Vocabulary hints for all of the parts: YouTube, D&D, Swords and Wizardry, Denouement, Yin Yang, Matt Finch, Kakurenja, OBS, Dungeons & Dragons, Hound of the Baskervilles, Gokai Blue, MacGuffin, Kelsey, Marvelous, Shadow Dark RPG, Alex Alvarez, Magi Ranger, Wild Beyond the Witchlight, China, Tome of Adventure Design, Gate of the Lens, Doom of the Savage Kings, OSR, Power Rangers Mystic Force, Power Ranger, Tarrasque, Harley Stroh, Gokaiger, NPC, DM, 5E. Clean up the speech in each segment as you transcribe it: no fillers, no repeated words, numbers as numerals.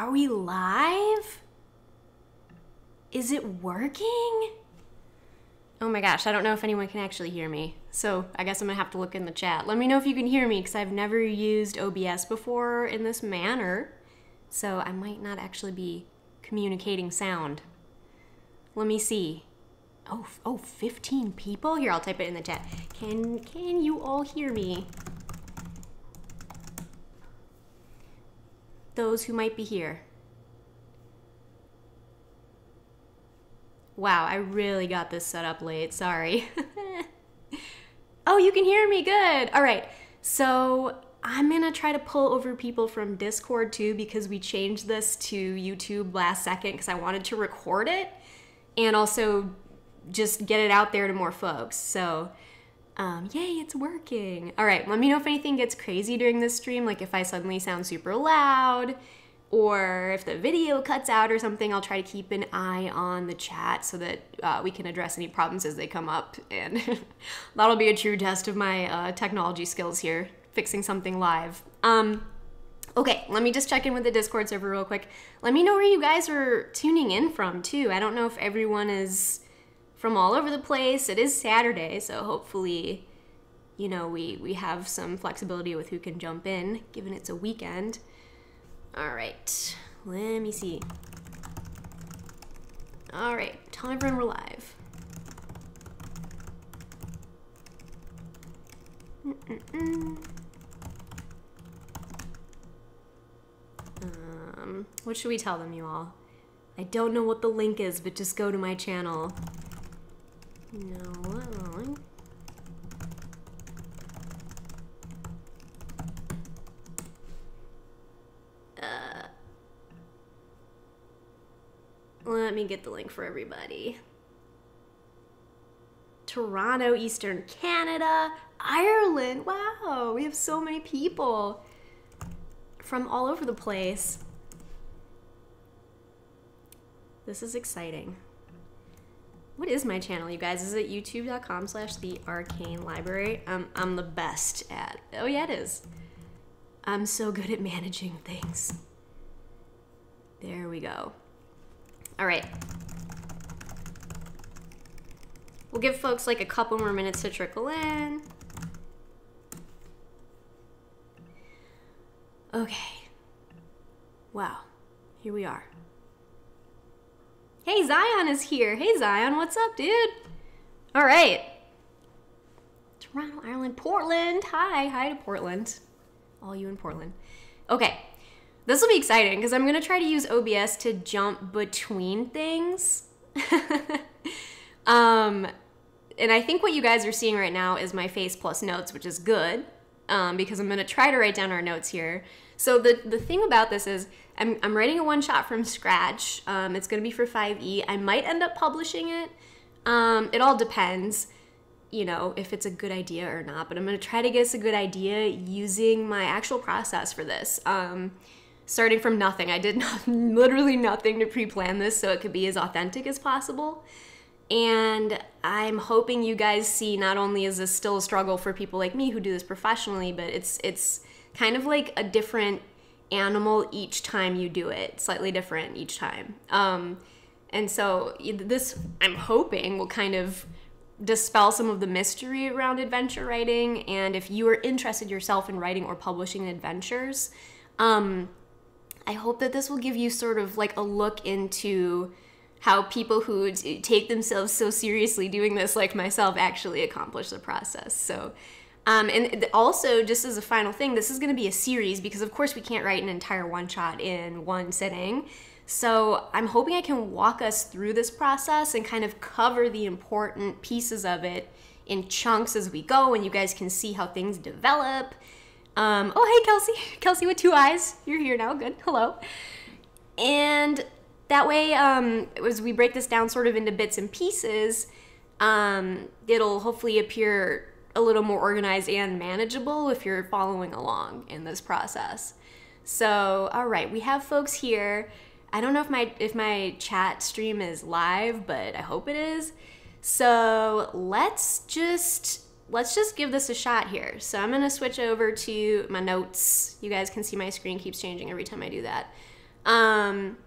Are we live? Is it working? Oh my gosh, I don't know if anyone can actually hear me, so I guess I'm gonna have to look in the chat. Let me know if you can hear me, because I've never used OBS before in this manner, so I might not actually be communicating sound. Let me see. Oh, 15 people? Here, I'll type it in the chat. Can you all hear me? Those who might be here. Wow, I really got this set up late, sorry. Oh, you can hear me, good. All right, so I'm gonna try to pull over people from Discord too, because we changed this to YouTube last second because I wanted to record it and also just get it out there to more folks. So yay, it's working. All right, let me know if anything gets crazy during this stream, like if I suddenly sound super loud, or if the video cuts out or something. I'll try to keep an eye on the chat so that we can address any problems as they come up. And that'll be a true test of my technology skills here, fixing something live. Okay, let me just check in with the Discord server real quick. Let me know where you guys are tuning in from too. I don't know if everyone is from all over the place. It is Saturday, so hopefully, you know, we have some flexibility with who can jump in, given it's a weekend. All right, let me see. All right, tell everyone we're live. What should we tell them, you all? I don't know what the link is, but just go to my channel. No, wrong. Let me get the link for everybody. Toronto, Eastern Canada, Ireland. Wow, we have so many people from all over the place. This is exciting. What is my channel, you guys? Is it youtube.com/thearcanelibrary? I'm the best at, oh yeah, it is. I'm so good at managing things. There we go. All right. We'll give folks like a couple more minutes to trickle in. Okay. Wow. Here we are. Hey, Zion is here. Hey, Zion, what's up, dude? All right. Toronto, Ireland, Portland. Hi. Hi to Portland. All you in Portland. Okay. This will be exciting because I'm going to try to use OBS to jump between things. And I think what you guys are seeing right now is my face plus notes, which is good because I'm going to try to write down our notes here. So the thing about this is I'm writing a one-shot from scratch. It's going to be for 5E. I might end up publishing it. It all depends, you know, if it's a good idea or not, but I'm going to try to guess a good idea using my actual process for this. Starting from nothing. I did literally nothing to pre-plan this, so it could be as authentic as possible. And I'm hoping you guys see not only is this still a struggle for people like me who do this professionally, but it's kind of like a different animal each time you do it, slightly different each time. And so this, I'm hoping, will kind of dispel some of the mystery around adventure writing. And if you are interested yourself in writing or publishing adventures, I hope that this will give you sort of like a look into how people who take themselves so seriously doing this, like myself, actually accomplish the process. So, and also just as a final thing, this is gonna be a series because of course we can't write an entire one shot in one sitting. So I'm hoping I can walk us through this process and kind of cover the important pieces of it in chunks as we go, and you guys can see how things develop. Oh, hey, Kelsey. Kelsey with 2 eyes. You're here now. Good. Hello. And that way, as we break this down sort of into bits and pieces, it'll hopefully appear a little more organized and manageable if you're following along in this process. So, all right, we have folks here. I don't know if my chat stream is live, but I hope it is. So let's just give this a shot here. So I'm gonna switch over to my notes. You guys can see my screen keeps changing every time I do that. Writing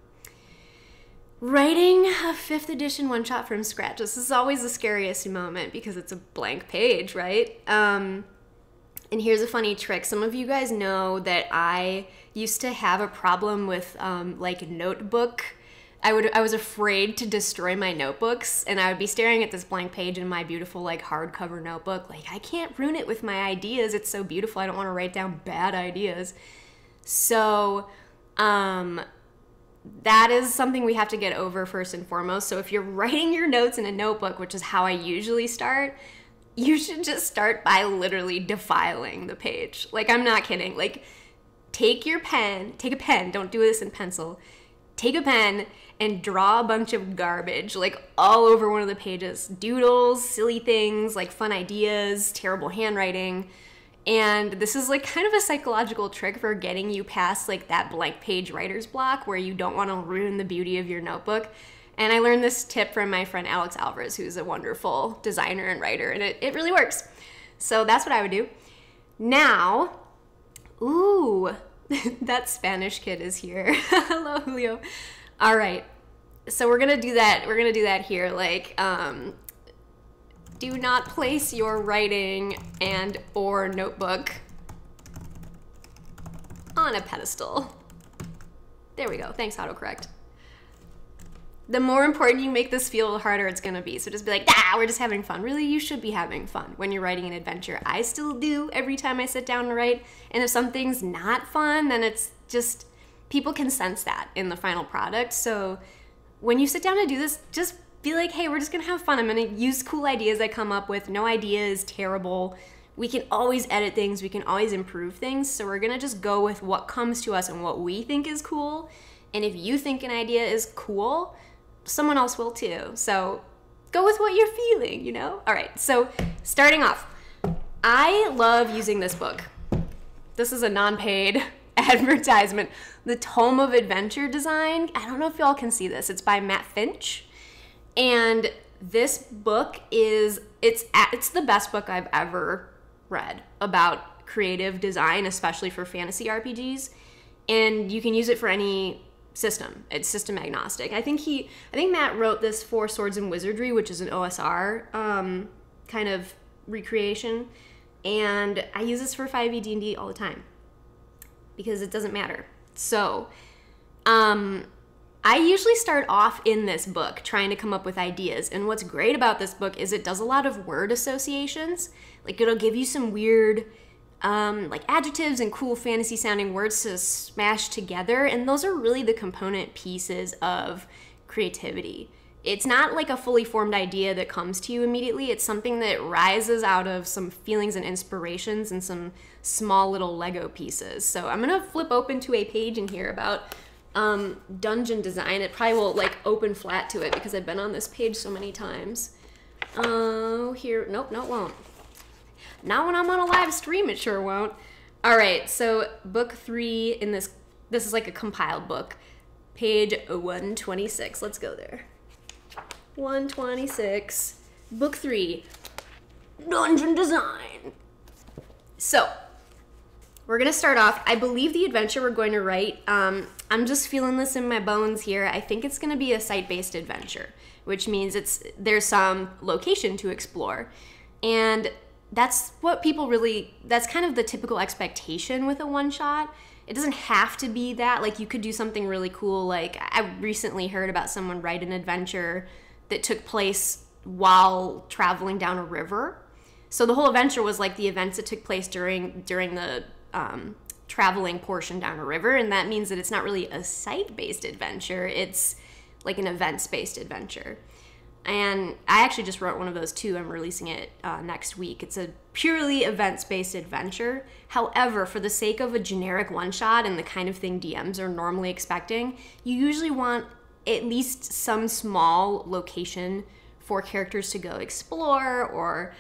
a 5th edition one-shot from scratch. This is always the scariest moment because it's a blank page, right? And here's a funny trick. Some of you guys know that I used to have a problem with like notebook. I was afraid to destroy my notebooks, and I would be staring at this blank page in my beautiful like hardcover notebook. Like, I can't ruin it with my ideas. It's so beautiful. I don't want to write down bad ideas. So that is something we have to get over first and foremost. So if you're writing your notes in a notebook, which is how I usually start, you should just start by literally defiling the page. Like, I'm not kidding. Like, take your pen, take a pen. Don't do this in pencil. Take a pen and draw a bunch of garbage, like all over one of the pages. Doodles, silly things, like fun ideas, terrible handwriting. And this is like kind of a psychological trick for getting you past like that blank page writer's block where you don't want to ruin the beauty of your notebook. And I learned this tip from my friend Alex Alvarez, who's a wonderful designer and writer, and it really works. So that's what I would do. Now, ooh. That Spanish kid is here. Hello, Julio. All right, so we're gonna do that. We're gonna do that here. Like, do not place your writing and or notebook on a pedestal. There we go. Thanks, autocorrect. The more important you make this feel, the harder it's gonna be. So just be like, ah, we're just having fun. Really, you should be having fun when you're writing an adventure. I still do every time I sit down to write. And if something's not fun, then it's just, people can sense that in the final product. So when you sit down to do this, just be like, hey, we're just gonna have fun. I'm gonna use cool ideas I come up with. No idea is terrible. We can always edit things. We can always improve things. So we're gonna just go with what comes to us and what we think is cool. And if you think an idea is cool, someone else will too. So go with what you're feeling, you know? All right, so starting off, I love using this book. This is a non-paid advertisement. The Tome of Adventure Design. I don't know if y'all can see this. It's by Matt Finch. And this book is, it's the best book I've ever read about creative design, especially for fantasy RPGs. And you can use it for any system. It's system agnostic. I think Matt wrote this for Swords and Wizardry, which is an OSR kind of recreation, and I use this for 5E D&D all the time because it doesn't matter. So I usually start off in this book trying to come up with ideas, and what's great about this book is it does a lot of word associations. Like, it'll give you some weird like adjectives and cool fantasy sounding words to smash together, and those are really the component pieces of creativity. It's not like a fully formed idea that comes to you immediately. It's something that rises out of some feelings and inspirations and some small little Lego pieces. So I'm gonna flip open to a page in here about dungeon design. It probably will like open flat to it because I've been on this page so many times. Oh, here, nope, no it won't. Not when I'm on a live stream, it sure won't. All right, so book 3 in this is like a compiled book. Page 126, let's go there. 126, book 3, dungeon design. So we're gonna start off, I believe the adventure we're going to write, I'm just feeling this in my bones here. I think it's gonna be a site-based adventure, which means there's some location to explore. And that's what people really, that's kind of the typical expectation with a one-shot. It doesn't have to be that. Like, you could do something really cool. Like, I recently heard about someone write an adventure that took place while traveling down a river. So the whole adventure was like the events that took place during the traveling portion down a river, and that means that it's not really a site-based adventure. It's like an events-based adventure. And I actually just wrote one of those too. I'm releasing it next week. It's a purely events-based adventure. However, for the sake of a generic one-shot and the kind of thing DMs are normally expecting, you usually want at least some small location for characters to go explore or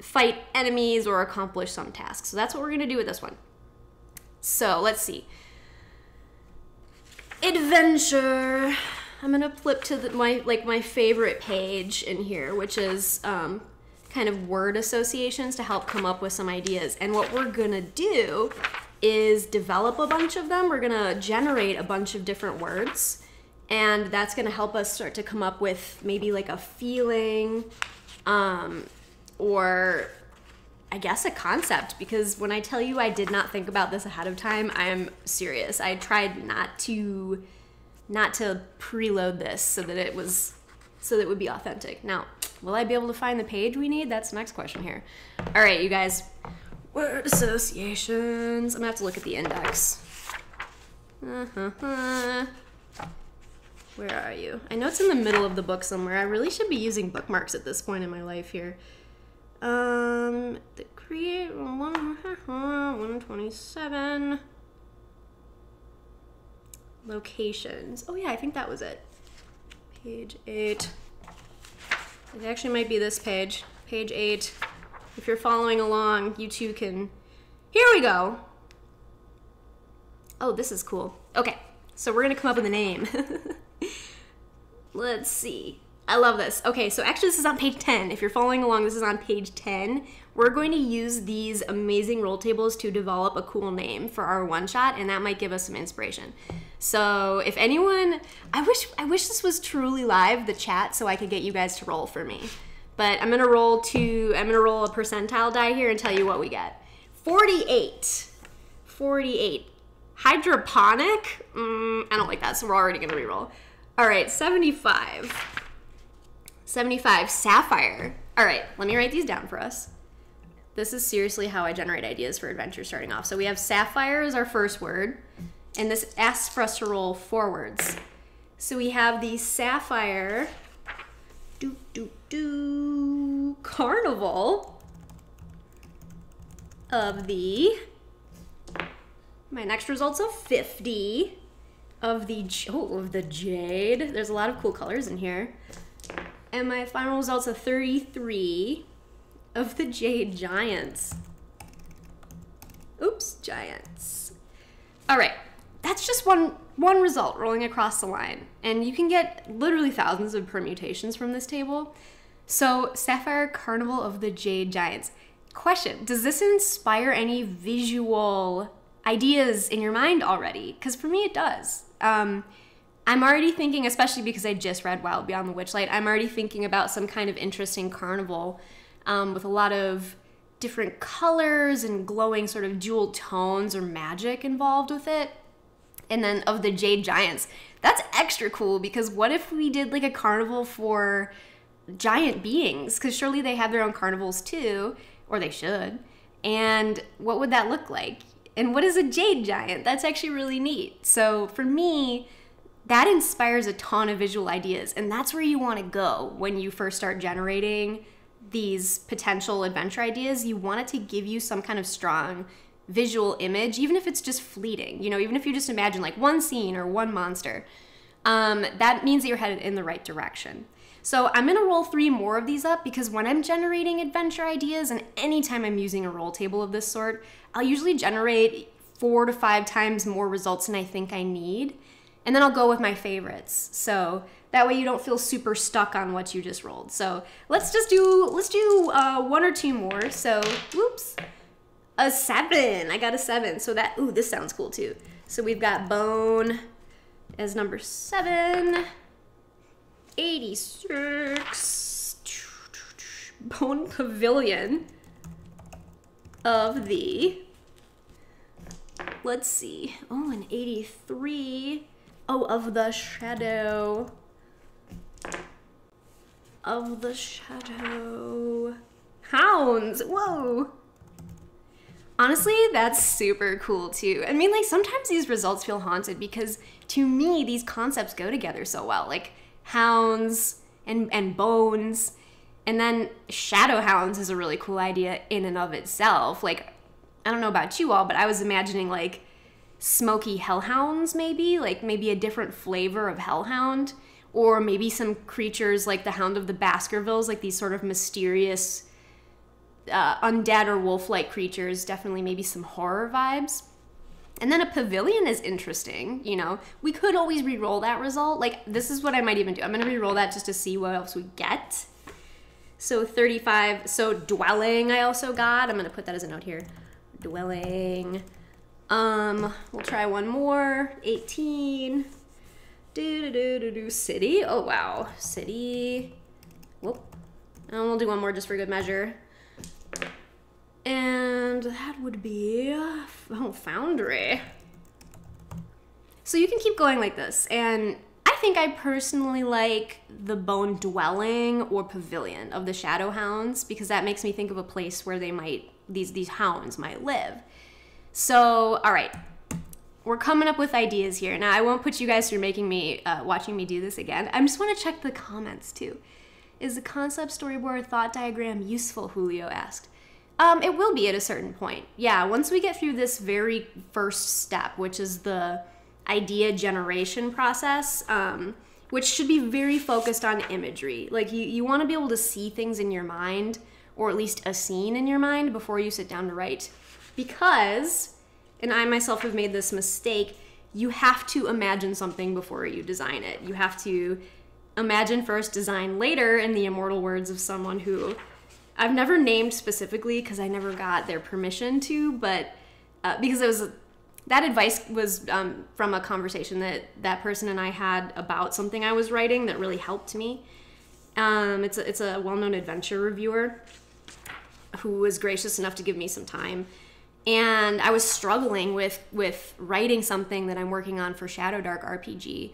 fight enemies or accomplish some tasks. So that's what we're gonna do with this one. So let's see. Adventure. I'm gonna flip to my favorite page in here, which is kind of word associations to help come up with some ideas. And what we're gonna do is develop a bunch of them. We're gonna generate a bunch of different words, and that's gonna help us start to come up with maybe like a feeling, or I guess a concept, because when I tell you I did not think about this ahead of time, I am serious. I tried not to preload this so that it would be authentic. Now, will I be able to find the page we need? That's the next question here. All right, you guys, word associations. I'm gonna have to look at the index. Where are you? I know it's in the middle of the book somewhere. I really should be using bookmarks at this point in my life here. The create 127 locations. Oh yeah, I think that was it. Page 8. It actually might be this page. Page 8. If you're following along, you two can. Here we go. Oh, this is cool. Okay, so we're gonna come up with a name. Let's see. I love this. Okay, so actually this is on page 10. If you're following along, this is on page 10. We're going to use these amazing roll tables to develop a cool name for our one shot, and that might give us some inspiration. So if anyone, I wish this was truly live, the chat, so I could get you guys to roll for me. But I'm gonna roll a percentile die here and tell you what we get. 48. 48. Hydroponic? I don't like that, so we're already gonna reroll. All right, 75. 75, sapphire. All right, let me write these down for us. This is seriously how I generate ideas for adventures starting off. So we have sapphire as our first word, and this asks for us to roll 4 words. So we have the sapphire, carnival of the, my next result's of 50, of the jade. There's a lot of cool colors in here. And my final result's a 33 of the jade giants. Oops, giants. All right, that's just one result rolling across the line. And you can get literally thousands of permutations from this table. So sapphire, carnival of the jade giants. Question, does this inspire any visual ideas in your mind already? Because for me it does. I'm already thinking, especially because I just read Wild Beyond the Witchlight, I'm already thinking about some kind of interesting carnival with a lot of different colors and glowing sort of jewel tones or magic involved with it. And then of the jade giants, that's extra cool, because what if we did like a carnival for giant beings? Because surely they have their own carnivals too, or they should. And what would that look like? And what is a jade giant? That's actually really neat. So for me, that inspires a ton of visual ideas, and that's where you want to go when you first start generating these potential adventure ideas. You want it to give you some kind of strong visual image, even if it's just fleeting, you know, even if you just imagine like one scene or one monster. That means that you're headed in the right direction. So I'm gonna roll 3 more of these up, because when I'm generating adventure ideas, and anytime I'm using a roll table of this sort, I'll usually generate 4 to 5 times more results than I think I need. And then I'll go with my favorites. So that way you don't feel super stuck on what you just rolled. So let's do 1 or 2 more. So, whoops, a 7, I got a 7. So that, ooh, this sounds cool too. So we've got bone as number 7, 86, bone pavilion of the, let's see, oh, an 83. Oh, of the shadow hounds. Whoa. Honestly, that's super cool too. I mean, like, sometimes these results feel haunted, because to me, these concepts go together so well, like hounds and bones. And then shadow hounds is a really cool idea in and of itself. Like, I don't know about you all, but I was imagining like smoky hellhounds, maybe, like maybe a different flavor of hellhound, or maybe some creatures like the Hound of the Baskervilles, like these sort of mysterious undead or wolf-like creatures, definitely maybe some horror vibes. And then a pavilion is interesting, you know. We could always re-roll that result. Like, this is what I might even do. I'm gonna re-roll that just to see what else we get. So 35, so dwelling I also got. I'm gonna put that as a note here. Dwelling We'll try one more. 18. City. Oh, wow. City. Whoop. And we'll do one more just for good measure. And that would be, oh, Foundry. So you can keep going like this. And I think I personally like the Bone Dwelling or Pavilion of the Shadow Hounds, because that makes me think of a place where they might, these hounds might live. So, all right, we're coming up with ideas here. Now, I won't put you guys through making me, watching me do this again. I just want to check the comments too. Is the concept storyboard thought diagram useful, Julio asked. It will be at a certain point. Yeah, once we get through this very first step, which is the idea generation process, which should be very focused on imagery. Like you want to be able to see things in your mind, or at least a scene in your mind, before you sit down to write. Because, and I myself have made this mistake, you have to imagine something before you design it. You have to imagine first, design later, in the immortal words of someone who I've never named specifically because I never got their permission to, but because it was, that advice was from a conversation that person and I had about something I was writing that really helped me. It's a well-known adventure reviewer who was gracious enough to give me some time. And I was struggling with writing something that I'm working on for Shadow Dark RPG.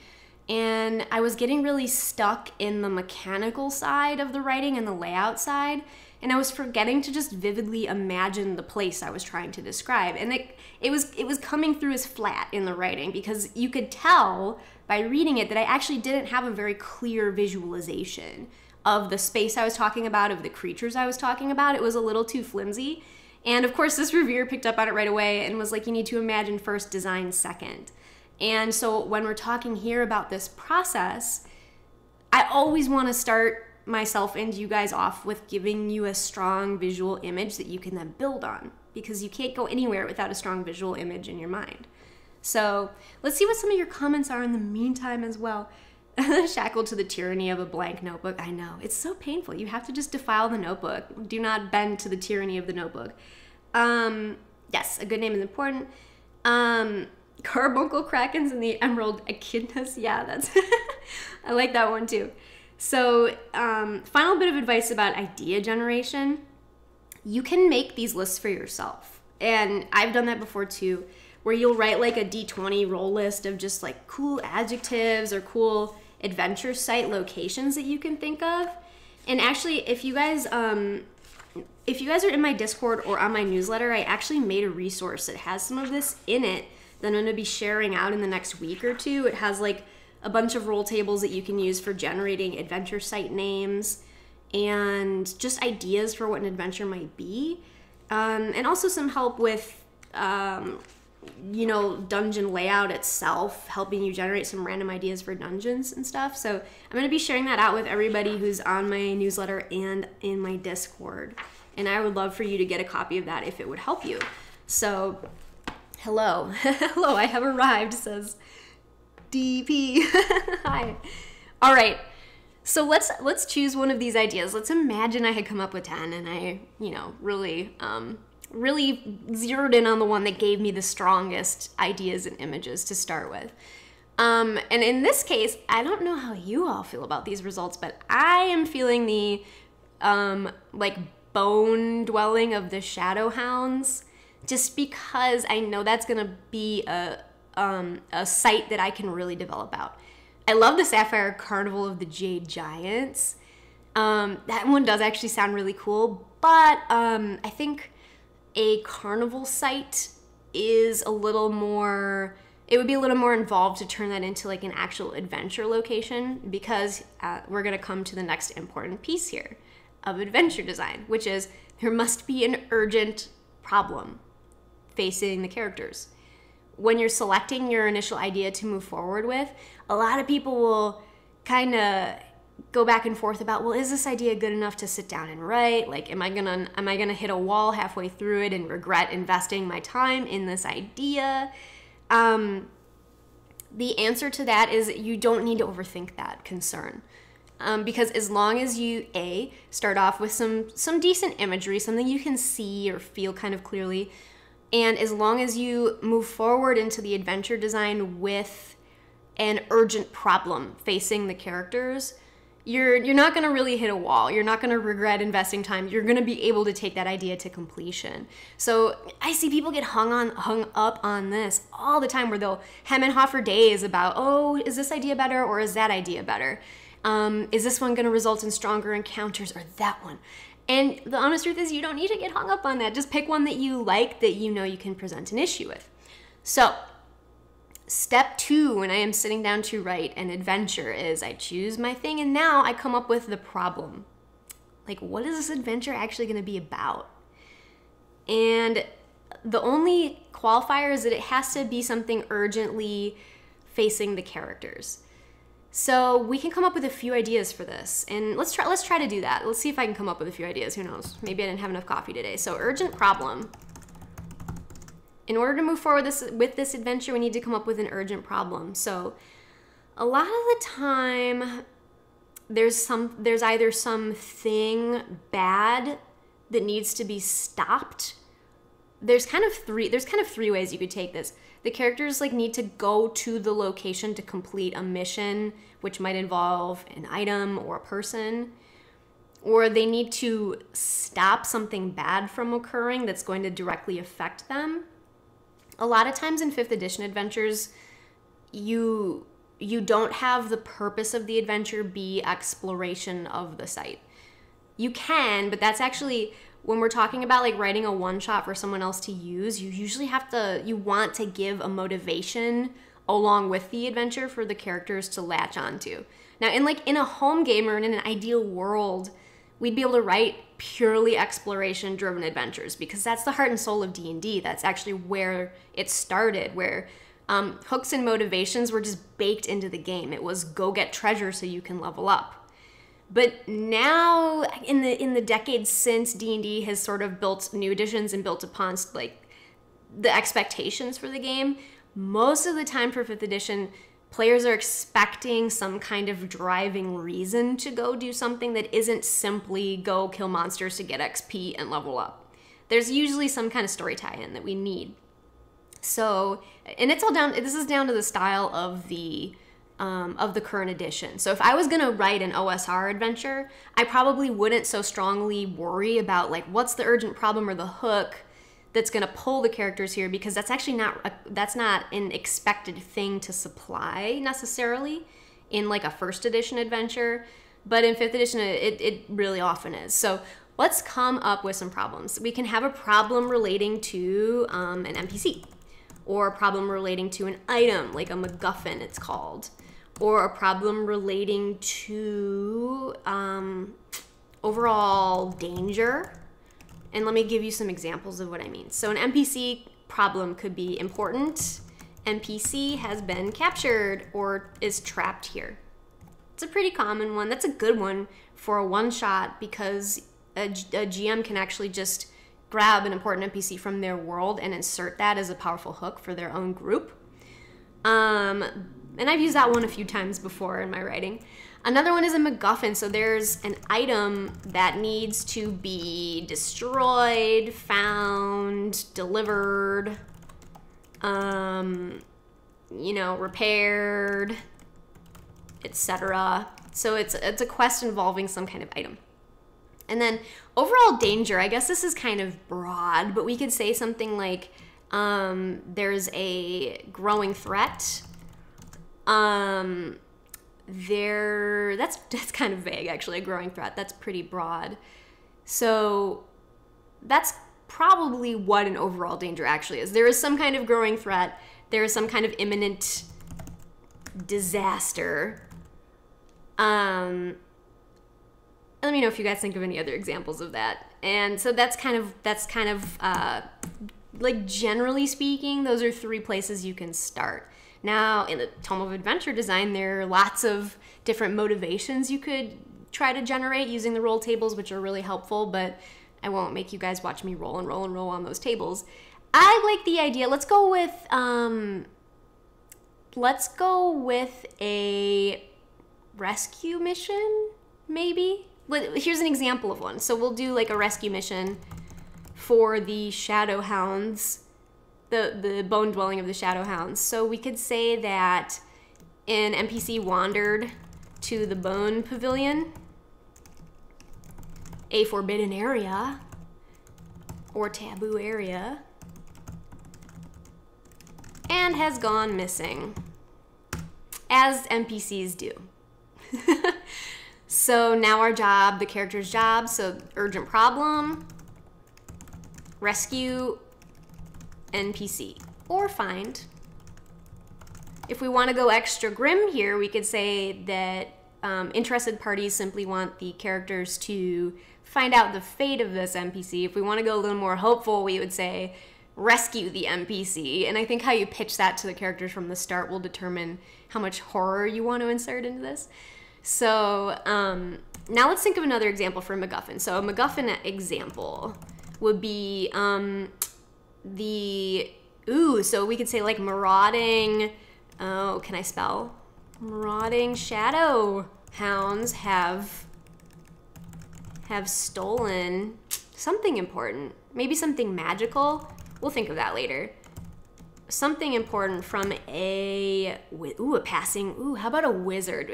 And I was getting really stuck in the mechanical side of the writing and the layout side, and I was forgetting to just vividly imagine the place I was trying to describe. And it was coming through as flat in the writing, because you could tell by reading it that I actually didn't have a very clear visualization of the space I was talking about, of the creatures I was talking about. It was a little too flimsy. And of course, this reviewer picked up on it right away and was like, you need to imagine first, design second. And so when we're talking here about this process, I always want to start myself and you guys off with giving you a strong visual image that you can then build on, because you can't go anywhere without a strong visual image in your mind. So let's see what some of your comments are in the meantime as well. Shackled to the tyranny of a blank notebook. I know, it's so painful. You have to just defile the notebook. Do not bend to the tyranny of the notebook. Yes, a good name is important. Carbuncle Krakens and the Emerald Echidnas. Yeah, that's I like that one too. So final bit of advice about idea generation. You can make these lists for yourself, and I've done that before too, where you'll write like a D20 roll list of just like cool adjectives or cool adventure site locations that you can think of. And actually, if you guys are in my Discord or on my newsletter, I actually made a resource that has some of this in it that I'm going to be sharing out in the next week or two. It has like a bunch of roll tables that you can use for generating adventure site names and just ideas for what an adventure might be. And also some help with, you know, dungeon layout itself, helping you generate some random ideas for dungeons and stuff. So I'm going to be sharing that out with everybody who's on my newsletter and in my Discord. And I would love for you to get a copy of that if it would help you. So... hello, hello, I have arrived, says DP. Hi. All right, so let's choose one of these ideas. Let's imagine I had come up with 10 and I, you know, really, really zeroed in on the one that gave me the strongest ideas and images to start with. And in this case, I don't know how you all feel about these results, but I am feeling the, like, Bone Dwelling of the Shadow Hounds, just because I know that's gonna be a site that I can really develop out. I love the Sapphire Carnival of the Jade Giants. That one does actually sound really cool, but I think a carnival site is a little more, it would be a little more involved to turn that into like an actual adventure location, because we're gonna come to the next important piece here of adventure design, which is there must be an urgent problem facing the characters. When you're selecting your initial idea to move forward with, a lot of people will kind of go back and forth about, well, is this idea good enough to sit down and write? Like, am I gonna hit a wall halfway through it and regret investing my time in this idea? The answer to that is you don't need to overthink that concern. Because as long as you, A, start off with some decent imagery, something you can see or feel kind of clearly, And as long as you move forward into the adventure design with an urgent problem facing the characters, you're not going to really hit a wall. You're not going to regret investing time. You're going to be able to take that idea to completion. So I see people get hung up on this all the time, where they'll hem and haw for days about, oh, is this idea better or is that idea better? Is this one going to result in stronger encounters or that one? And the honest truth is, you don't need to get hung up on that. Just pick one that you like, that you know you can present an issue with. So step two, when I am sitting down to write an adventure, is I choose my thing, and now I come up with the problem. Like, what is this adventure actually going to be about? And the only qualifier is that it has to be something urgently facing the characters. So we can come up with a few ideas for this, and let's try to do that. Let's see if I can come up with a few ideas. Who knows? Maybe I didn't have enough coffee today. So urgent problem. In order to move forward with this adventure, we need to come up with an urgent problem. So a lot of the time, there's either something bad that needs to be stopped. There's kind of three ways you could take this. The characters like need to go to the location to complete a mission, which might involve an item or a person. Or they need to stop something bad from occurring that's going to directly affect them. A lot of times in 5th edition adventures, you don't have the purpose of the adventure be exploration of the site. You can, but that's actually, when we're talking about like writing a one-shot for someone else to use, you usually want to give a motivation along with the adventure for the characters to latch onto. Now, in a home game or in an ideal world, we'd be able to write purely exploration-driven adventures, because that's the heart and soul of D&D. That's actually where it started, where hooks and motivations were just baked into the game. It was go get treasure so you can level up. But now, in the decades since, D&D has sort of built new editions and built upon like the expectations for the game. Most of the time for 5th edition, players are expecting some kind of driving reason to go do something that isn't simply go kill monsters to get XP and level up. There's usually some kind of story tie-in that we need. So, and it's all down, this is down to the style of the current edition. So if I was gonna write an OSR adventure, I probably wouldn't so strongly worry about like what's the urgent problem or the hook that's going to pull the characters here, because that's actually not an expected thing to supply necessarily in like a 1st edition adventure, but in 5th edition it really often is. So let's come up with some problems. We can have a problem relating to an NPC, or a problem relating to an item, like a MacGuffin it's called, or a problem relating to overall danger. And let me give you some examples of what I mean. So an NPC problem could be important. NPC has been captured or is trapped here. It's a pretty common one. That's a good one for a one-shot, because a GM can actually just grab an important NPC from their world and insert that as a powerful hook for their own group. And I've used that one a few times before in my writing. Another one is a MacGuffin. So there's an item that needs to be destroyed, found, delivered, repaired, etc. So it's a quest involving some kind of item. And then overall danger, I guess this is kind of broad, but we could say something like there's a growing threat. That's kind of vague, actually. A growing threat, that's pretty broad. So that's probably what an overall danger actually is. There is some kind of growing threat. There is some kind of imminent disaster. Let me know if you guys think of any other examples of that. And so that's kind of like, generally speaking, those are three places you can start. Now, in the Tome of Adventure Design, there are lots of different motivations you could try to generate using the roll tables, which are really helpful, but I won't make you guys watch me roll and roll and roll on those tables. I like the idea. Let's go with a rescue mission, maybe? Here's an example of one. So we'll do like a rescue mission for the Shadow Hounds the bone dwelling of the Shadow Hounds. So we could say that an NPC wandered to the Bone Pavilion, a forbidden area or taboo area, and has gone missing, as NPCs do. So now our job, the character's job, so urgent problem, rescue NPC, or find. If we want to go extra grim here, we could say that interested parties simply want the characters to find out the fate of this NPC. If we want to go a little more hopeful, we would say rescue the NPC. And I think how you pitch that to the characters from the start will determine how much horror you want to insert into this. So now let's think of another example for MacGuffin. So a MacGuffin example would be so we could say like marauding, oh, can I spell? Marauding Shadow Hounds have stolen something important, maybe something magical. We'll think of that later. Something important from how about a wizard?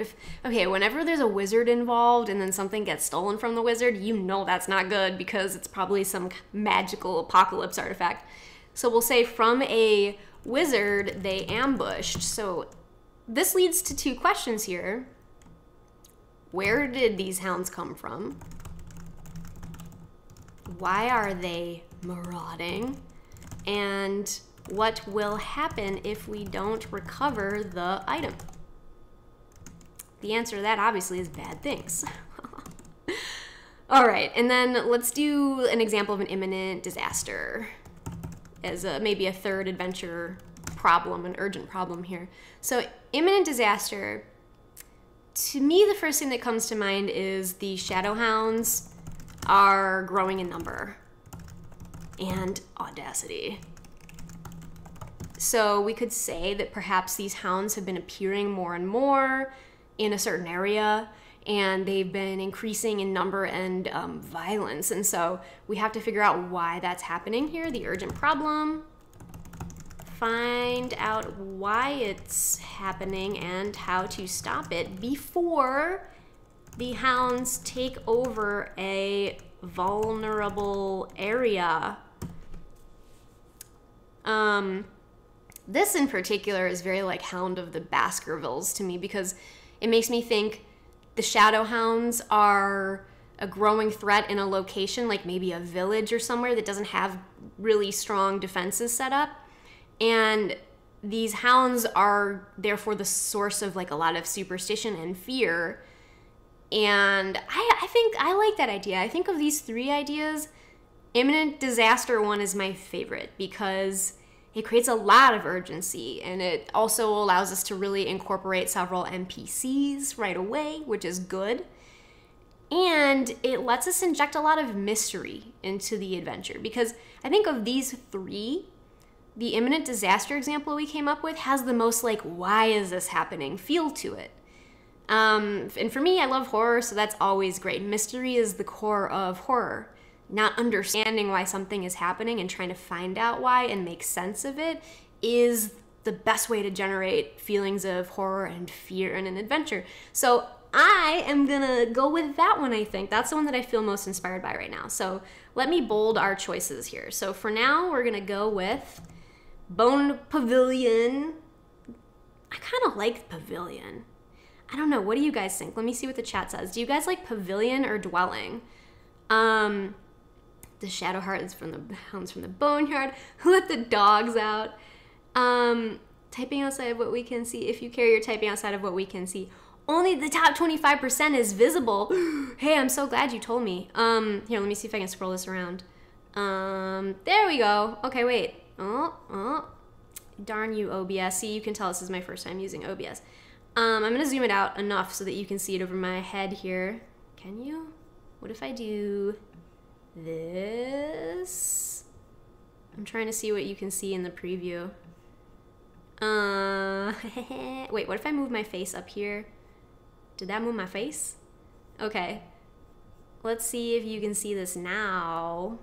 Okay, whenever there's a wizard involved and then something gets stolen from the wizard, you know that's not good because it's probably some magical apocalypse artifact. So we'll say from a wizard they ambushed. So this leads to two questions here. Where did these hounds come from? Why are they marauding? And what will happen if we don't recover the item? The answer to that obviously is bad things. All right, and then let's do an example of an imminent disaster as maybe a third adventure problem, an urgent problem here. So imminent disaster, to me the first thing that comes to mind is the Shadow Hounds are growing in number and audacity. So we could say that perhaps these hounds have been appearing more and more in a certain area, and they've been increasing in number and violence. And so we have to figure out why that's happening here, the urgent problem, find out why it's happening and how to stop it before the hounds take over a vulnerable area. This in particular is very like Hound of the Baskervilles to me, because it makes me think the Shadow Hounds are a growing threat in a location, like maybe a village or somewhere that doesn't have really strong defenses set up. And these hounds are therefore the source of like a lot of superstition and fear. And I think I like that idea. I think of these three ideas, imminent disaster one is my favorite because it creates a lot of urgency, and it also allows us to really incorporate several NPCs right away, which is good. And it lets us inject a lot of mystery into the adventure, because I think of these three, the imminent disaster example we came up with has the most like, why is this happening feel to it. And for me, I love horror, so that's always great. Mystery is the core of horror. Not understanding why something is happening and trying to find out why and make sense of it is the best way to generate feelings of horror and fear in an adventure. So I am gonna go with that one, I think. That's the one that I feel most inspired by right now. So let me bold our choices here. So for now, we're gonna go with Bone Pavilion. I kind of like Pavilion. I don't know, what do you guys think? Let me see what the chat says. Do you guys like Pavilion or Dwelling? The Shadow Hounds from the Boneyard. Who let the dogs out? Typing outside of what we can see. If you carry your typing outside of what we can see, only the top 25% is visible. Hey, I'm so glad you told me. Here, let me see if I can scroll this around. There we go. Okay, wait. Oh. Darn you, OBS. See, you can tell this is my first time using OBS. I'm gonna zoom it out enough so that you can see it over my head here. Can you? What if I do this? I'm trying to see what you can see in the preview. Wait, what if I move my face up here? Did that move my face? Okay. Let's see if you can see this now.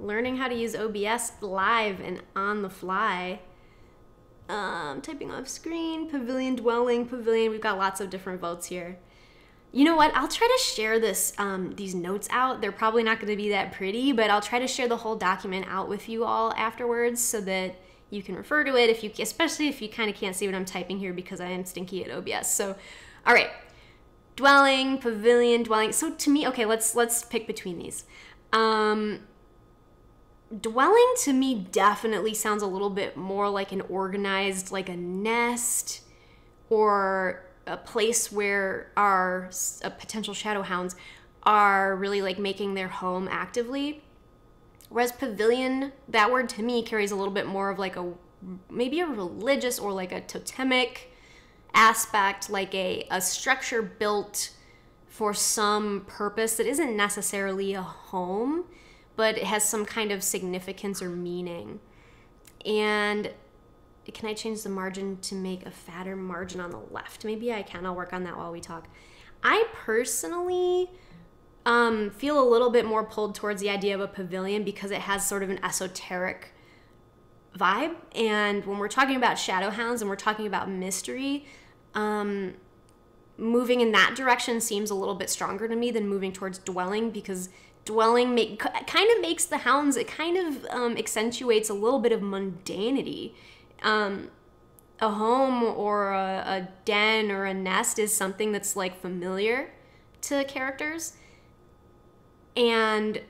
Learning how to use OBS live and on the fly. Typing off screen, pavilion dwelling, pavilion. We've got lots of different votes here. You know what? I'll try to share this, these notes out. They're probably not going to be that pretty, but I'll try to share the whole document out with you all afterwards so that you can refer to it, if you, especially if you kind of can't see what I'm typing here because I am stinky at OBS. So, all right. Dwelling, pavilion, dwelling. So to me, okay, let's pick between these. Dwelling to me definitely sounds a little bit more like an organized, like a nest or a place where our potential shadow hounds are really like making their home actively. Whereas pavilion, that word to me carries a little bit more of like a, maybe a religious or like a totemic aspect, like a structure built for some purpose that isn't necessarily a home, but it has some kind of significance or meaning. And can I change the margin to make a fatter margin on the left? Maybe I can. I'll work on that while we talk. I personally feel a little bit more pulled towards the idea of a pavilion because it has sort of an esoteric vibe. And when we're talking about shadow hounds and we're talking about mystery, moving in that direction seems a little bit stronger to me than moving towards dwelling, because dwelling kind of makes the hounds, it kind of accentuates a little bit of mundanity. A home or a den or a nest is something that's like familiar to characters, and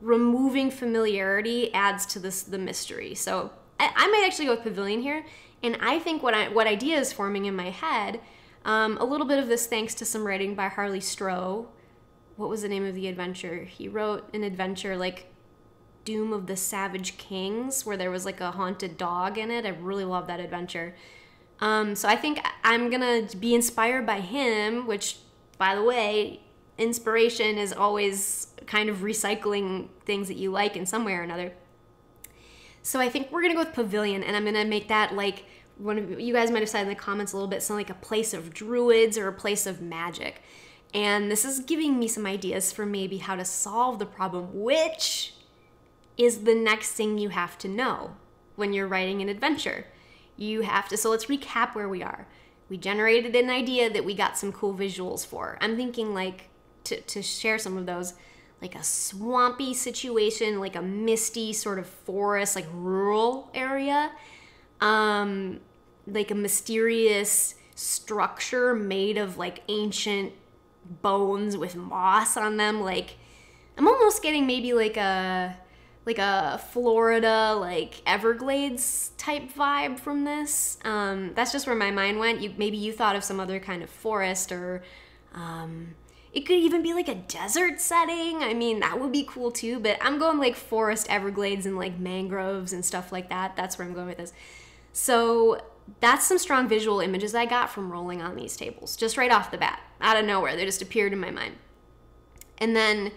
removing familiarity adds to this the mystery. So I might actually go with pavilion here, and I think what idea is forming in my head, a little bit of this thanks to some writing by Harley Stroh. What was the name of the adventure? He wrote an adventure like Doom of the Savage Kings, where there was like a haunted dog in it. I really love that adventure. So I think I'm gonna be inspired by him, which, by the way, inspiration is always kind of recycling things that you like in some way or another. So I think we're gonna go with pavilion, and I'm gonna make that like, one of you guys might have said in the comments a little bit, something like a place of druids or a place of magic. And this is giving me some ideas for maybe how to solve the problem, which is the next thing you have to know when you're writing an adventure. You have to, so let's recap where we are. We generated an idea that we got some cool visuals for. I'm thinking like, to share some of those, like a swampy situation, like a misty sort of forest, like rural area, like a mysterious structure made of like ancient bones with moss on them. Like I'm almost getting maybe like a Florida, like Everglades type vibe from this. That's just where my mind went. Maybe you thought of some other kind of forest, or it could even be like a desert setting. I mean, that would be cool too, but I'm going like forest, Everglades, and like mangroves and stuff like that. That's where I'm going with this. So that's some strong visual images I got from rolling on these tables, just right off the bat, out of nowhere. They just appeared in my mind. And then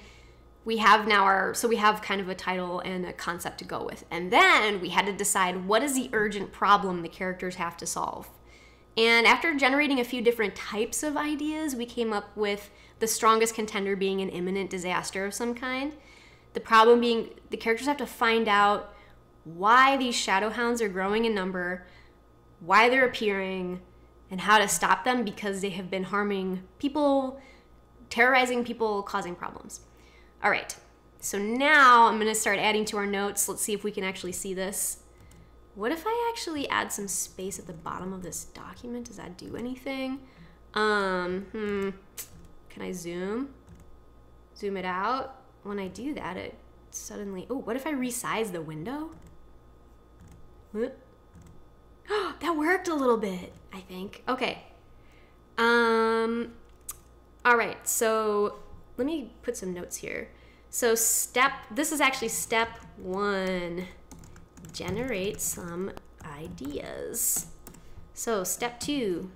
we have now so we have kind of a title and a concept to go with. And then we had to decide, what is the urgent problem the characters have to solve? And after generating a few different types of ideas, we came up with the strongest contender being an imminent disaster of some kind. The problem being the characters have to find out why these shadow hounds are growing in number, why they're appearing, and how to stop them, because they have been harming people, terrorizing people, causing problems. All right, so now I'm gonna start adding to our notes. Let's see if we can actually see this. What if I actually add some space at the bottom of this document? Does that do anything? Can I zoom? Zoom it out? When I do that, it suddenly, oh, what if I resize the window? Oh, that worked a little bit, I think. Okay. All right, so let me put some notes here. So this is actually step one. Generate some ideas. So step two,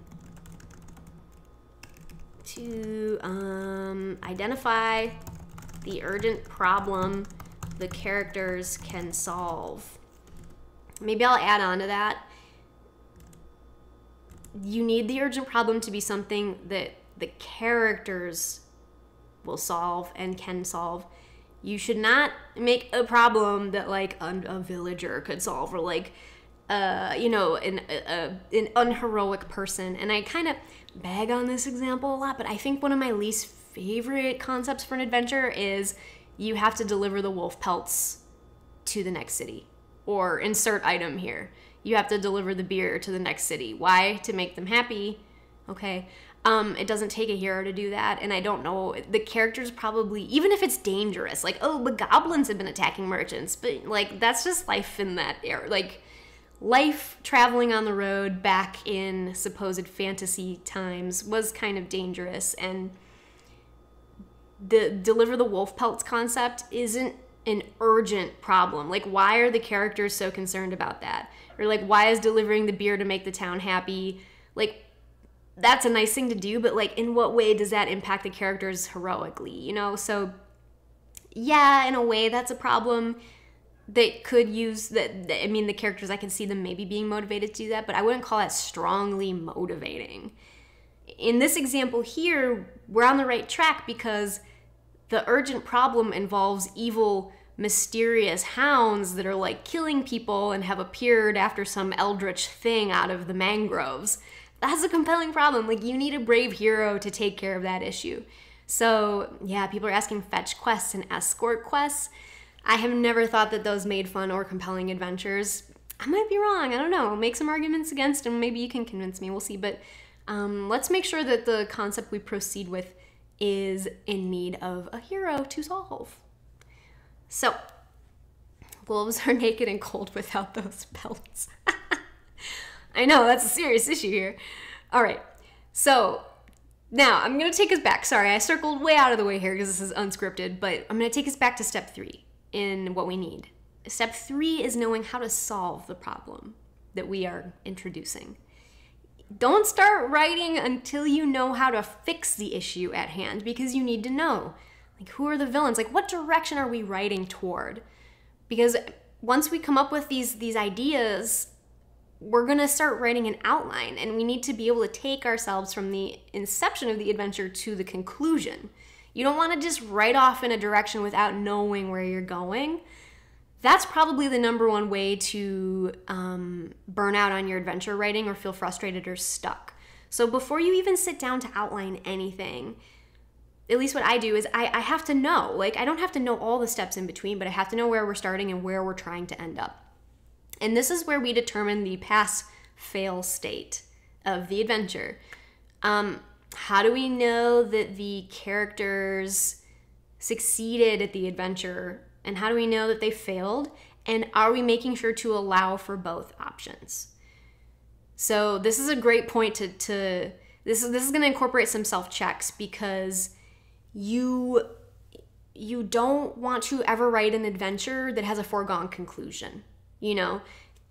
to identify the urgent problem the characters can solve. Maybe I'll add on to that. You need the urgent problem to be something that the characters will solve and can solve. You should not make a problem that, like, a villager could solve, or, like, you know, an unheroic person. And I kind of bag on this example a lot, but I think one of my least favorite concepts for an adventure is you have to deliver the wolf pelts to the next city, or insert item here. You have to deliver the beer to the next city. Why? To make them happy. Okay. It doesn't take a hero to do that, and I don't know, the characters probably, even if it's dangerous, like, oh, the goblins have been attacking merchants, but, like, that's just life in that era, like, life traveling on the road back in supposed fantasy times was kind of dangerous, and the deliver the wolf pelts concept isn't an urgent problem. Like, why are the characters so concerned about that? Or, like, why is delivering the beer to make the town happy, like, that's a nice thing to do, but, like, in what way does that impact the characters heroically, you know? So, yeah, in a way, that's a problem that could use, I mean, the characters, I can see them maybe being motivated to do that, but I wouldn't call that strongly motivating. In this example here, we're on the right track because the urgent problem involves evil, mysterious hounds that are, like, killing people and have appeared after some eldritch thing out of the mangroves. That's a compelling problem. Like, you need a brave hero to take care of that issue. So, yeah, people are asking fetch quests and escort quests. I have never thought that those made fun or compelling adventures. I might be wrong. I don't know. Make some arguments against them. Maybe you can convince me. We'll see. But let's make sure that the concept we proceed with is in need of a hero to solve. So, wolves are naked and cold without those pelts. I know, that's a serious issue here. All right, so now I'm gonna take us back. Sorry, I circled way out of the way here because this is unscripted, but I'm gonna take us back to step 3 in what we need. Step 3 is knowing how to solve the problem that we are introducing. Don't start writing until you know how to fix the issue at hand, because you need to know, like, who are the villains? Like, what direction are we writing toward? Because once we come up with these ideas, we're gonna start writing an outline, and we need to be able to take ourselves from the inception of the adventure to the conclusion. You don't wanna just write off in a direction without knowing where you're going. That's probably the #1 way to burn out on your adventure writing or feel frustrated or stuck. So before you even sit down to outline anything, at least what I do is I have to know. Like, I don't have to know all the steps in between, but I have to know where we're starting and where we're trying to end up. And this is where we determine the pass-fail state of the adventure. How do we know that the characters succeeded at the adventure, and how do we know that they failed? And are we making sure to allow for both options? So this is a great point to this is going to incorporate some self-checks, because you don't want to ever write an adventure that has a foregone conclusion. You know,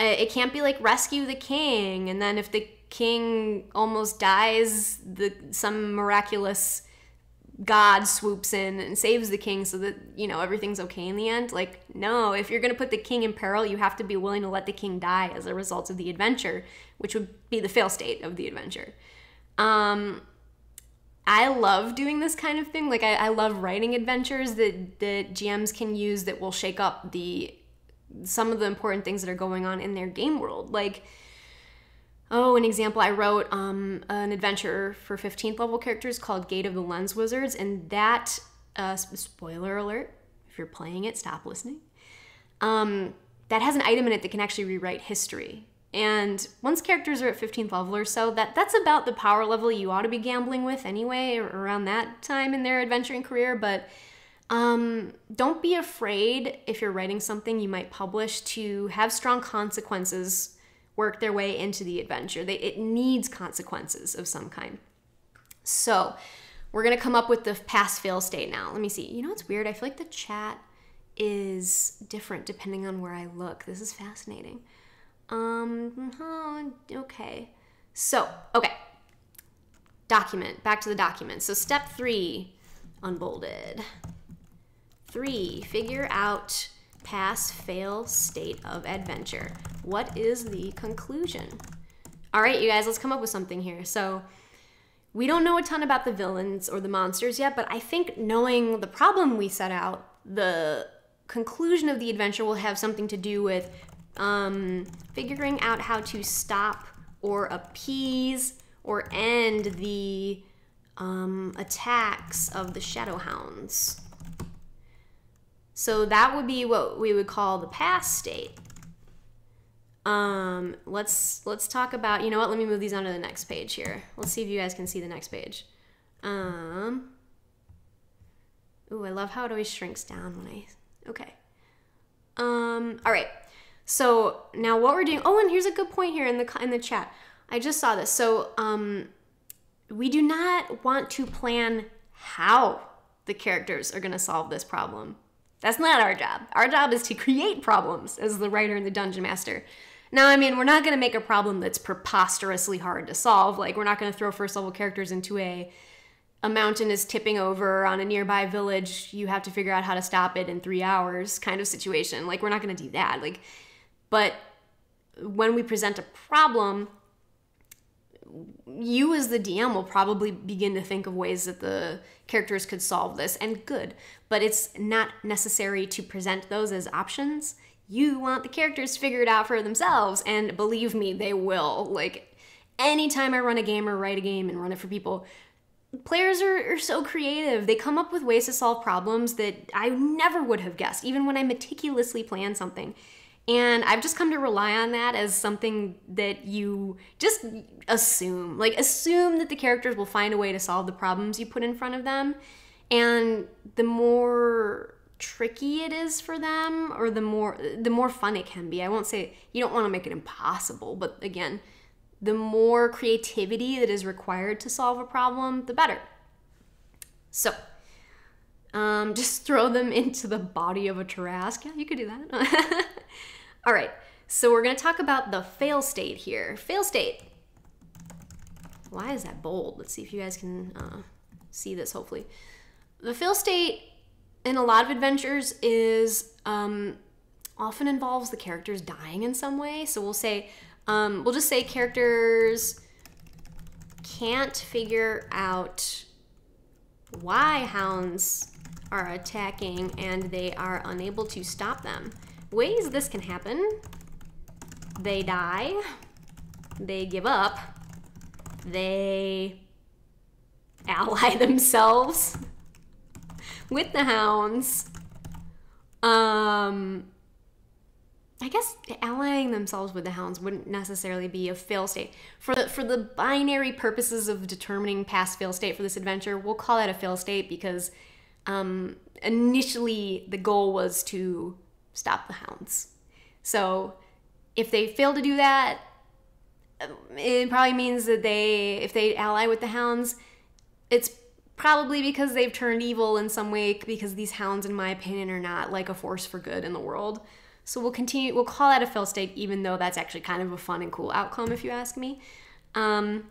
it can't be like rescue the king, and then if the king almost dies, some miraculous god swoops in and saves the king so that, you know, everything's okay in the end. Like, no, if you're going to put the king in peril, you have to be willing to let the king die as a result of the adventure, which would be the fail state of the adventure. I love doing this kind of thing. Like, I love writing adventures that GMs can use that will shake up some of the important things that are going on in their game world. Like, oh, an example, I wrote an adventure for 15th level characters called Gate of the Lens Wizards, and that, spoiler alert, if you're playing it, stop listening, that has an item in it that can actually rewrite history. And once characters are at 15th level or so, that's about the power level you ought to be gambling with anyway, around that time in their adventuring career, but don't be afraid, if you're writing something you might publish, to have strong consequences work their way into the adventure. It needs consequences of some kind. So we're going to come up with the pass-fail state now. Let me see. You know what's weird? I feel like the chat is different depending on where I look. This is fascinating. Okay. So, okay. Document. Back to the document. So step 3, unbolded. 3, figure out pass-fail state of adventure. What is the conclusion? All right, you guys, let's come up with something here. So we don't know a ton about the villains or the monsters yet, but I think knowing the problem we set out the conclusion of the adventure will have something to do with figuring out how to stop or appease or end the attacks of the Shadowhounds. So that would be what we would call the past state. Let's talk about, you know what, let me move these onto the next page here. Let's see if you guys can see the next page. Ooh, I love how it always shrinks down when I, okay. All right, so now what we're doing, oh, and here's a good point here in the chat. I just saw this. So we do not want to plan how the characters are gonna solve this problem. That's not our job. Our job is to create problems as the writer and the dungeon master. Now, I mean, we're not gonna make a problem that's preposterously hard to solve. Like, we're not gonna throw first level characters into a mountain is tipping over on a nearby village, you have to figure out how to stop it in 3 hours kind of situation. Like, we're not gonna do that. Like, but when we present a problem, you as the DM will probably begin to think of ways that the characters could solve this, and good, but it's not necessary to present those as options. You want the characters to figure it out for themselves, and believe me, they will. Like, anytime I run a game or write a game and run it for people, players are so creative. They come up with ways to solve problems that I never would have guessed, even when I meticulously plan something. And I've just come to rely on that as something that you just assume. Like, assume that the characters will find a way to solve the problems you put in front of them. And the more tricky it is for them, or the more fun it can be. I won't say, you don't want to make it impossible, but again, the more creativity that is required to solve a problem, the better. So, just throw them into the body of a Tarrasque. Yeah, you could do that. All right, so we're gonna talk about the fail state here. Fail state. Why is that bold? Let's see if you guys can see this, hopefully. The fail state in a lot of adventures is often involves the characters dying in some way. So we'll say, we'll just say characters can't figure out why hounds are attacking and they are unable to stop them. Ways this can happen: they die, they give up, they ally themselves with the hounds. I guess allying themselves with the hounds wouldn't necessarily be a fail state. For the binary purposes of determining past fail state for this adventure, we'll call it a fail state because initially the goal was to stop the hounds. So if they fail to do that, it probably means that if they ally with the hounds, it's probably because they've turned evil in some way, because these hounds, in my opinion, are not like a force for good in the world. So we'll continue, we'll call that a fail state, even though that's actually kind of a fun and cool outcome, if you ask me. I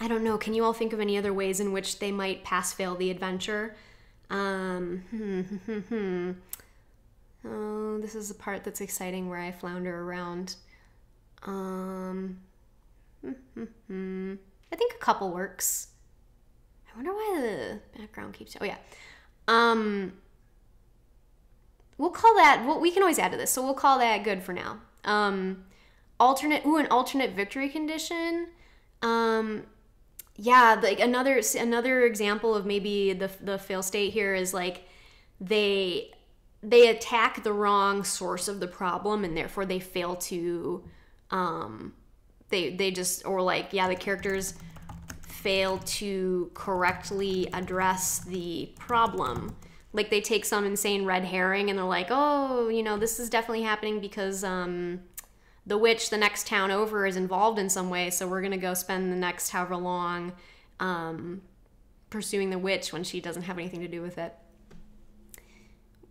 don't know, can you all think of any other ways in which they might pass-fail the adventure? Oh, this is the part that's exciting where I flounder around. I think a couple works. I wonder why the background keeps, oh yeah. We'll call that, well, we can always add to this, so we'll call that good for now. An alternate victory condition. Yeah, like another example of maybe the fail state here is like they attack the wrong source of the problem, and therefore they fail to, the characters fail to correctly address the problem. Like, they take some insane red herring and they're like, oh, you know, this is definitely happening because the witch, the next town over, is involved in some way. So we're going to go spend the next however long pursuing the witch when she doesn't have anything to do with it.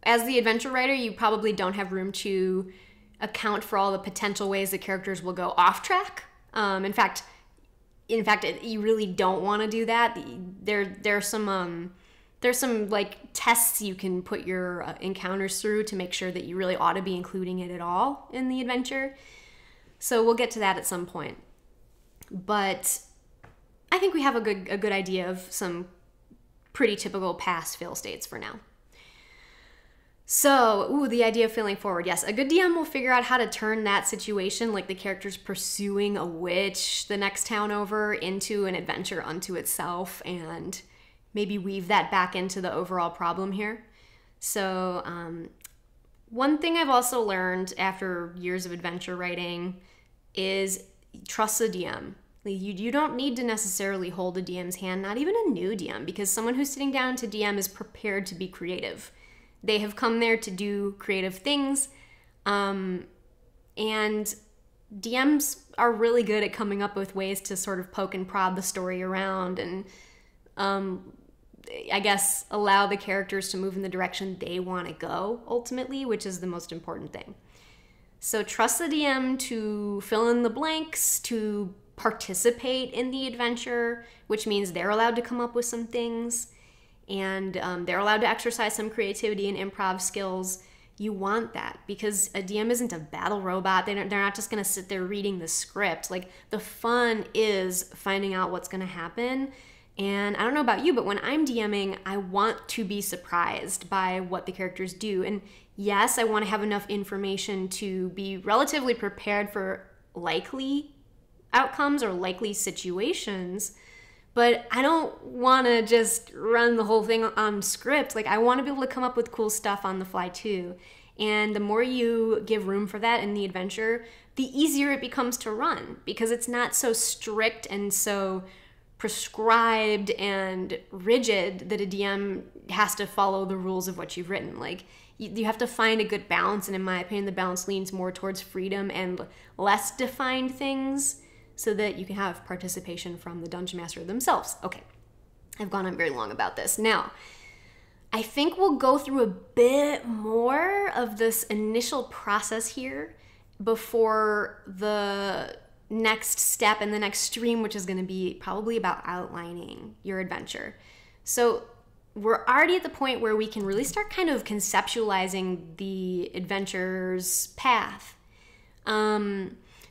As the adventure writer, you probably don't have room to account for all the potential ways the characters will go off track. In fact, you really don't want to do that. There's some like tests you can put your encounters through to make sure that you really ought to be including it at all in the adventure. So we'll get to that at some point. But I think we have a good idea of some pretty typical past fail states for now. So, ooh, the idea of failing forward. Yes, a good DM will figure out how to turn that situation, like the characters pursuing a witch the next town over, into an adventure unto itself, and maybe weave that back into the overall problem here. So, one thing I've also learned after years of adventure writing is trust the DM. Like, you don't need to necessarily hold a DM's hand, not even a new DM, because someone who's sitting down to DM is prepared to be creative. They have come there to do creative things, and DMs are really good at coming up with ways to sort of poke and prod the story around and I guess allow the characters to move in the direction they want to go ultimately, which is the most important thing. So trust the DM to fill in the blanks, to participate in the adventure, which means they're allowed to come up with some things. And they're allowed to exercise some creativity and improv skills. You want that because a DM isn't a battle robot. They're not just going to sit there reading the script. Like, the fun is finding out what's going to happen. And I don't know about you, but when I'm DMing, I want to be surprised by what the characters do. And yes, I want to have enough information to be relatively prepared for likely outcomes or likely situations. But I don't want to just run the whole thing on script. Like, I want to be able to come up with cool stuff on the fly too. And the more you give room for that in the adventure, the easier it becomes to run, because it's not so strict and so prescribed and rigid that a DM has to follow the rules of what you've written. Like, you have to find a good balance. And in my opinion, the balance leans more towards freedom and less defined things, so that you can have participation from the Dungeon Master themselves. Okay, I've gone on very long about this. Now, I think we'll go through a bit more of this initial process here before the next step and the next stream, which is gonna be probably about outlining your adventure. So we're already at the point where we can really start kind of conceptualizing the adventure's path.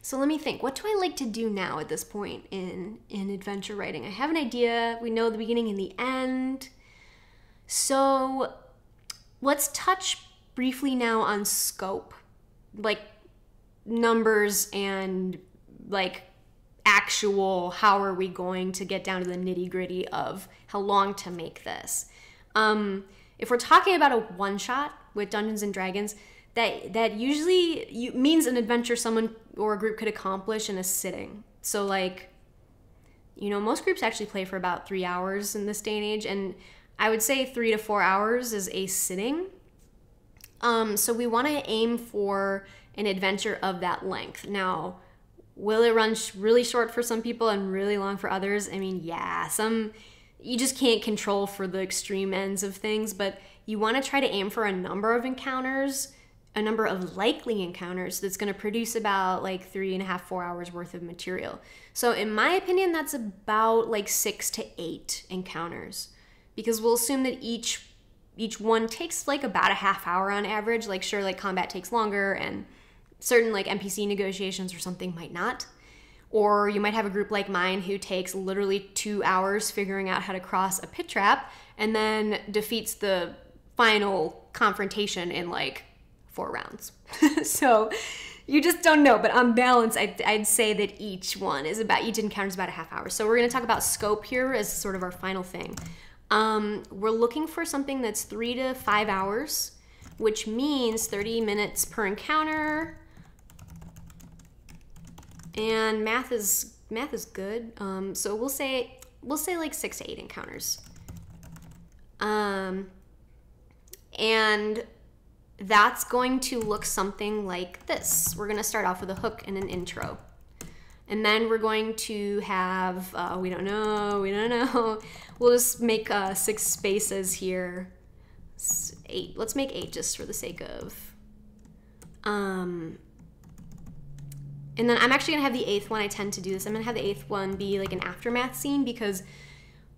So let me think, what do I like to do now at this point in adventure writing? I have an idea, we know the beginning and the end. So let's touch briefly now on scope, like numbers and like actual, how are we going to get down to the nitty gritty of how long to make this. If we're talking about a one-shot with Dungeons and Dragons, that usually means an adventure someone or a group could accomplish in a sitting. So like, you know, most groups actually play for about 3 hours in this day and age, and I would say 3 to 4 hours is a sitting. So we want to aim for an adventure of that length. Now, will it run really short for some people and really long for others? I mean, yeah, you just can't control for the extreme ends of things, but you want to try to aim for a number of encounters, a number of likely encounters that's going to produce about like 3.5 to 4 hours worth of material. So in my opinion, that's about like 6 to 8 encounters, because we'll assume that each one takes like about a half hour on average. Like, sure, like combat takes longer and certain like NPC negotiations or something might not. Or you might have a group like mine who takes literally 2 hours figuring out how to cross a pit trap and then defeats the final confrontation in like 4 rounds. So you just don't know. But on balance, I'd say that each encounter is about a half hour. So we're going to talk about scope here as sort of our final thing. We're looking for something that's 3 to 5 hours, which means 30 minutes per encounter. And math is good. So we'll say like 6 to 8 encounters. And that's going to look something like this. We're going to start off with a hook and an intro. And then we're going to have, we don't know. We'll just make 6 spaces here. 8. Let's make 8 just for the sake of. And then I'm actually going to have the 8th one, I tend to do this, I'm going to have the 8th one be like an aftermath scene, because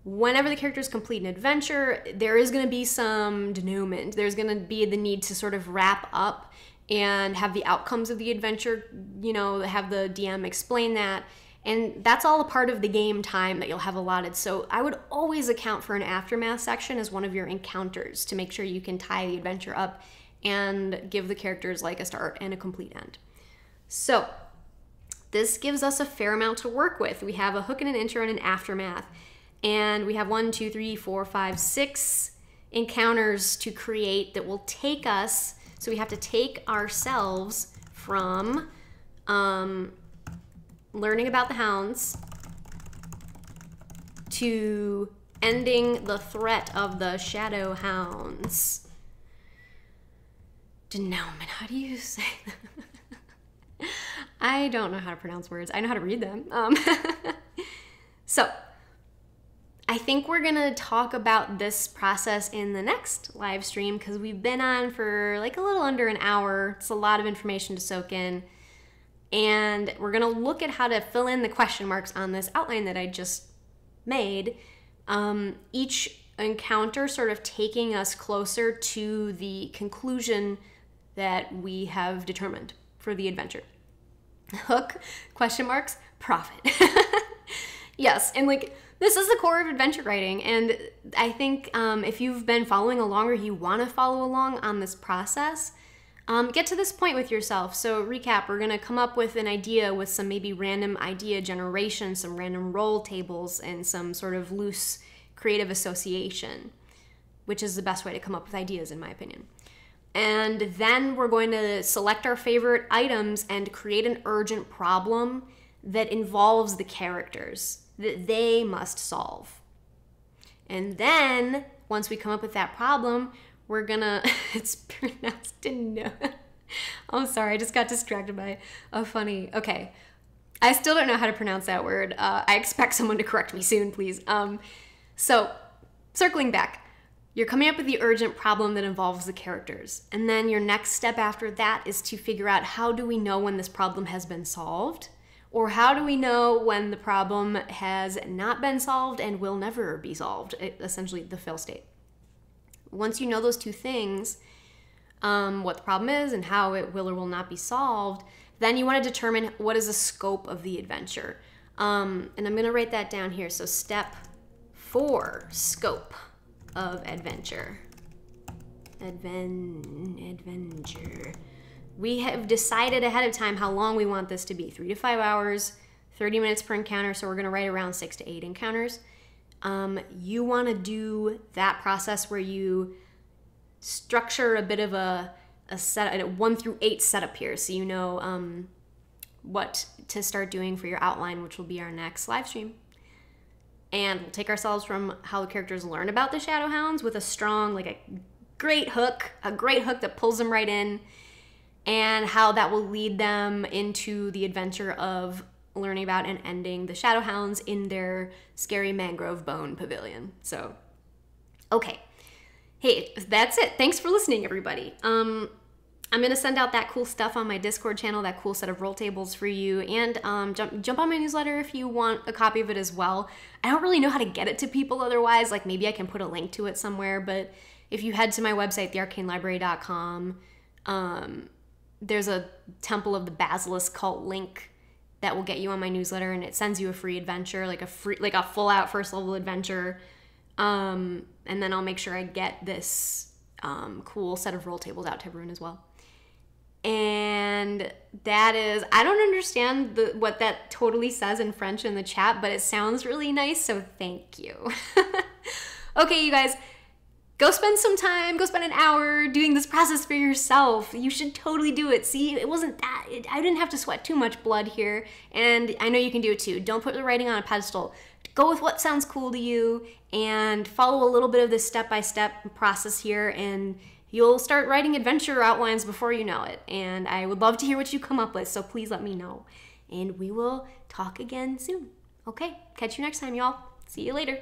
whenever the characters complete an adventure, there is going to be some denouement. There's going to be the need to sort of wrap up and have the outcomes of the adventure, you know, have the DM explain that. And that's all a part of the game time that you'll have allotted. So I would always account for an aftermath section as one of your encounters to make sure you can tie the adventure up and give the characters like a start and a complete end. So this gives us a fair amount to work with. We have a hook and an intro and an aftermath, and we have 1, 2, 3, 4, 5, 6 encounters to create that will take us, so we have to take ourselves from learning about the hounds to ending the threat of the shadow hounds. Denouement, how do you say that? I don't know how to pronounce words. I know how to read them. So I think we're gonna talk about this process in the next live stream, because we've been on for like a little under an hour. It's a lot of information to soak in. And we're gonna look at how to fill in the question marks on this outline that I just made. Each encounter sort of taking us closer to the conclusion that we have determined for the adventure. Hook, question marks, profit. Yes, and like, this is the core of adventure writing, and I think if you've been following along or you want to follow along on this process, get to this point with yourself. So recap, we're going to come up with an idea with some maybe random idea generation, some random roll tables, and some sort of loose creative association, which is the best way to come up with ideas in my opinion. And then we're going to select our favorite items and create an urgent problem that involves the characters that they must solve. And then once we come up with that problem, we're gonna, it's pronounced Deno. I'm sorry, I just got distracted by a funny, okay. I still don't know how to pronounce that word. I expect someone to correct me soon, please. So circling back, you're coming up with the urgent problem that involves the characters. And then your next step after that is to figure out, how do we know when this problem has been solved? Or how do we know when the problem has not been solved and will never be solved? Essentially the fail state. Once you know those two things, what the problem is and how it will or will not be solved, then you want to determine what is the scope of the adventure. And I'm going to write that down here. So step 4, scope of adventure. Adventure. We have decided ahead of time how long we want this to be, 3 to 5 hours, 30 minutes per encounter. So we're going to write around 6 to 8 encounters. You want to do that process where you structure a bit of a set, a 1 through 8 setup here, so you know what to start doing for your outline, which will be our next live stream. And we'll take ourselves from how the characters learn about the Shadowhounds with a strong, like a great hook that pulls them right in, and how that will lead them into the adventure of learning about and ending the Shadowhounds in their scary mangrove bone pavilion. So, okay. Hey, that's it. Thanks for listening, everybody. I'm going to send out that cool stuff on my Discord channel, that cool set of roll tables for you, and jump on my newsletter if you want a copy of it as well. I don't really know how to get it to people otherwise. Like, maybe I can put a link to it somewhere, but if you head to my website, thearcanelibrary.com, there's a Temple of the Basilisk cult link that will get you on my newsletter, and it sends you a free adventure, like a full out first level adventure. And then I'll make sure I get this cool set of roll tables out to everyone as well. And that is, I don't understand what that totally says in French in the chat, but it sounds really nice, so thank you. Okay, you guys, go spend some time, go spend an hour doing this process for yourself. You should totally do it. See, it wasn't that, I didn't have to sweat too much blood here, and I know you can do it too. Don't put the writing on a pedestal. Go with what sounds cool to you and follow a little bit of this step-by-step process here, and you'll start writing adventure outlines before you know it. And I would love to hear what you come up with, so please let me know. And we will talk again soon. Okay, catch you next time, y'all. See you later.